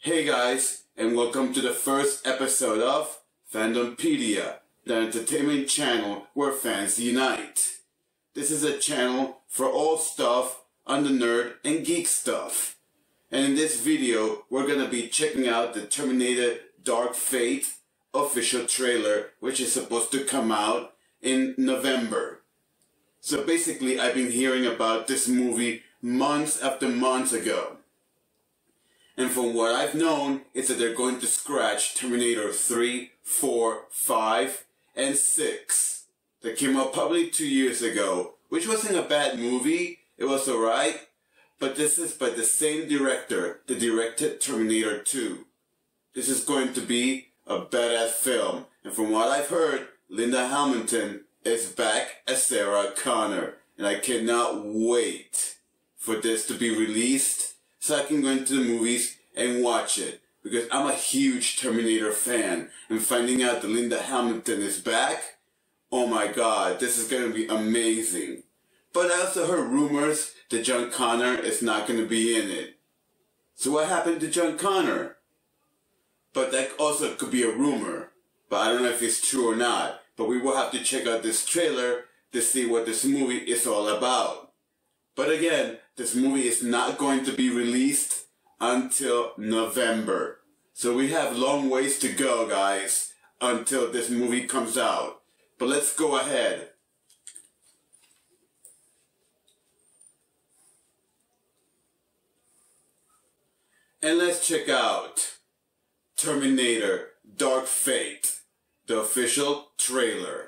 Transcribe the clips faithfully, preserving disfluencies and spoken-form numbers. Hey guys, and welcome to the first episode of Fandompedia, the entertainment channel where fans unite. This is a channel for all stuff on the nerd and geek stuff. And in this video, we're gonna be checking out the Terminator Dark Fate official trailer, which is supposed to come out in November. So basically, I've been hearing about this movie months after months ago. And from what I've known is that they're going to scratch Terminator three, four, five, and six. That came out probably two years ago, which wasn't a bad movie, it was alright, but this is by the same director that directed Terminator two. This is going to be a badass film, and from what I've heard, Linda Hamilton is back as Sarah Connor, and I cannot wait for this to be released, so I can go into the movies and watch it, because I'm a huge Terminator fan, and finding out that Linda Hamilton is back, oh my god, this is going to be amazing. But I also heard rumors that John Connor is not going to be in it. So what happened to John Connor? But that also could be a rumor, but I don't know if it's true or not, but we will have to check out this trailer to see what this movie is all about. But again, this movie is not going to be released until November. So we have long ways to go, guys, until this movie comes out. But let's go ahead. And let's check out Terminator: Dark Fate, the official trailer.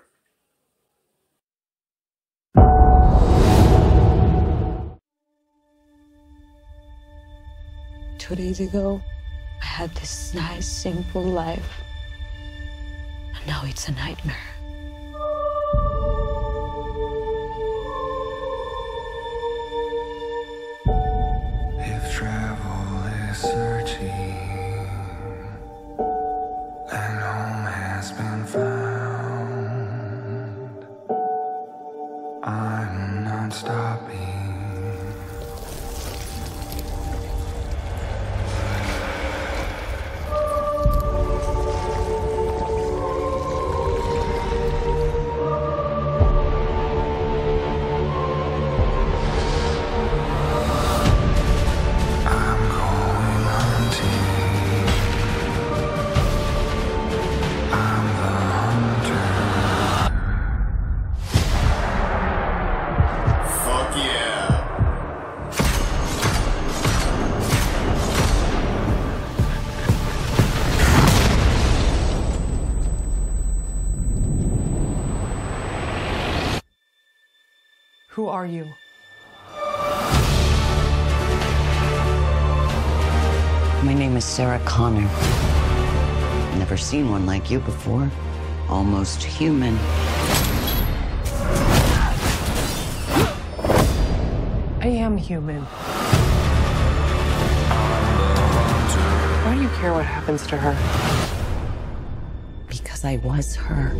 Two days ago, I had this nice, simple life, and now it's a nightmare. If travel is searching, and home has been found, I'm not stopping. Who are you? My name is Sarah Connor. I've never seen one like you before. Almost human. I am human. Why do you care what happens to her? Because I was her.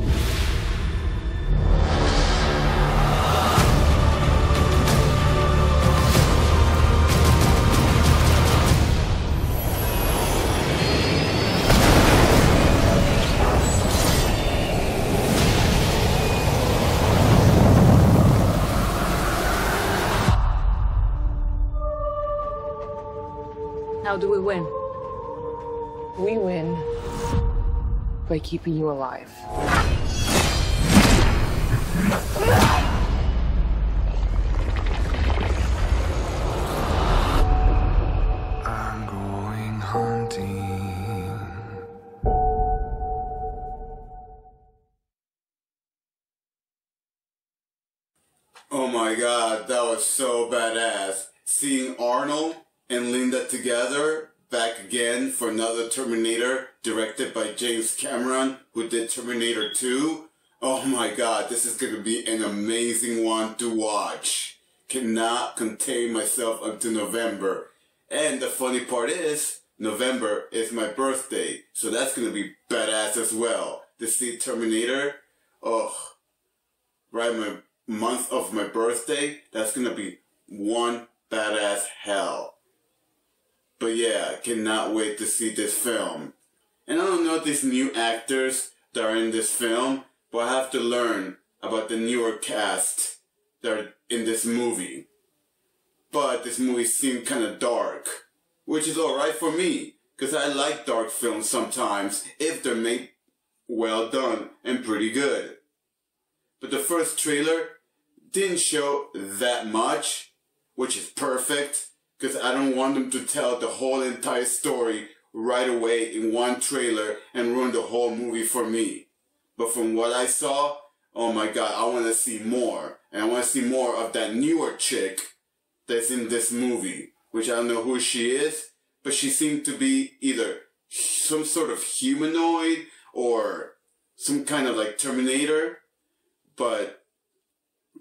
How do we win? We win by keeping you alive. I'm going hunting. Oh my god, that was so badass. Seeing Arnold and Linda together, back again for another Terminator, directed by James Cameron, who did Terminator two. Oh my god, this is going to be an amazing one to watch. Cannot contain myself until November. And the funny part is, November is my birthday, so that's going to be badass as well. To see Terminator, oh, right in my month of my birthday, that's going to be one badass hell. But yeah, cannot wait to see this film. And I don't know these new actors that are in this film, but I have to learn about the newer cast that are in this movie. But this movie seemed kind of dark, which is alright for me, because I like dark films sometimes, if they're made well done and pretty good. But the first trailer didn't show that much, which is perfect, because I don't want them to tell the whole entire story right away in one trailer and ruin the whole movie for me. But from what I saw, oh my god, I want to see more. And I want to see more of that newer chick that's in this movie, which I don't know who she is, but she seemed to be either some sort of humanoid or some kind of like Terminator. But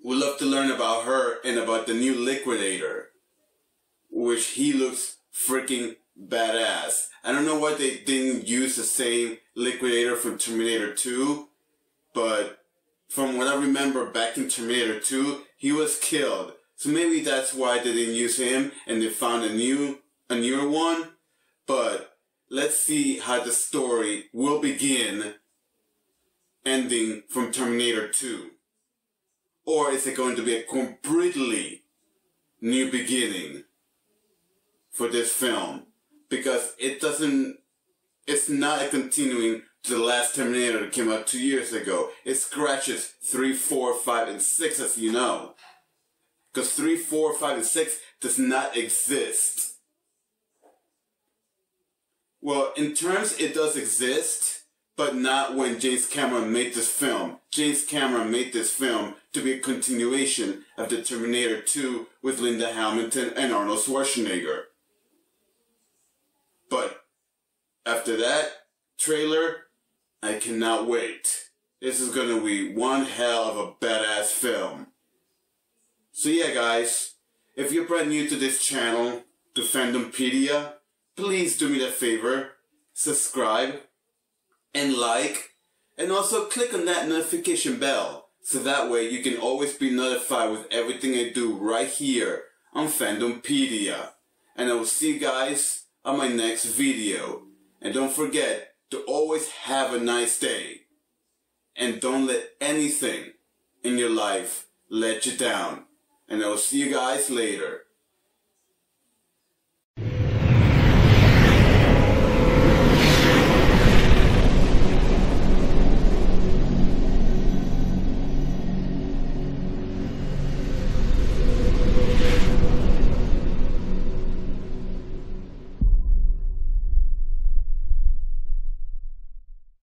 we'd love to learn about her and about the new Liquidator, which he looks freaking badass. I don't know why they didn't use the same Liquidator from Terminator two, but from what I remember back in Terminator two, he was killed. So maybe that's why they didn't use him and they found a new, a newer one. But let's see how the story will begin ending from Terminator two. Or is it going to be a completely new beginning for this film? Because it doesn't, it's not a continuing to the last Terminator that came out two years ago. It scratches three, four, five, and six, as you know. Because three, four, five, and six does not exist. Well, in terms, it does exist, but not when James Cameron made this film. James Cameron made this film to be a continuation of the Terminator two with Linda Hamilton and Arnold Schwarzenegger. But after that trailer, I cannot wait. This is gonna be one hell of a badass film. So yeah guys, if you're brand new to this channel, to Fandompedia, please do me that favor, subscribe and like, and also click on that notification bell, so that way you can always be notified with everything I do right here on Fandompedia. And I will see you guys on my next video. And don't forget to always have a nice day. And don't let anything in your life let you down. And I'll see you guys later.